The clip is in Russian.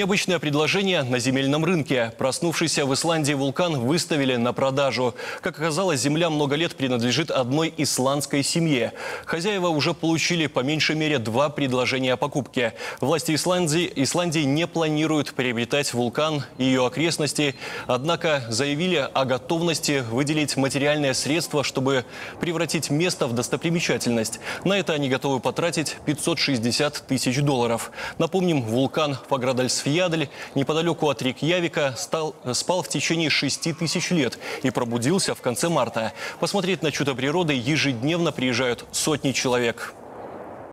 Необычное предложение на земельном рынке. Проснувшийся в Исландии вулкан выставили на продажу. Как оказалось, земля много лет принадлежит одной исландской семье. Хозяева уже получили по меньшей мере два предложения о покупке. Власти Исландии не планируют приобретать вулкан и ее окрестности, однако заявили о готовности выделить материальные средства, чтобы превратить место в достопримечательность. На это они готовы потратить 560 тысяч долларов. Напомним, вулкан Фаградальсфен неподалеку от Рейкьявика спал в течение 6000 лет и пробудился в конце марта. Посмотреть на чудо природы ежедневно приезжают сотни человек.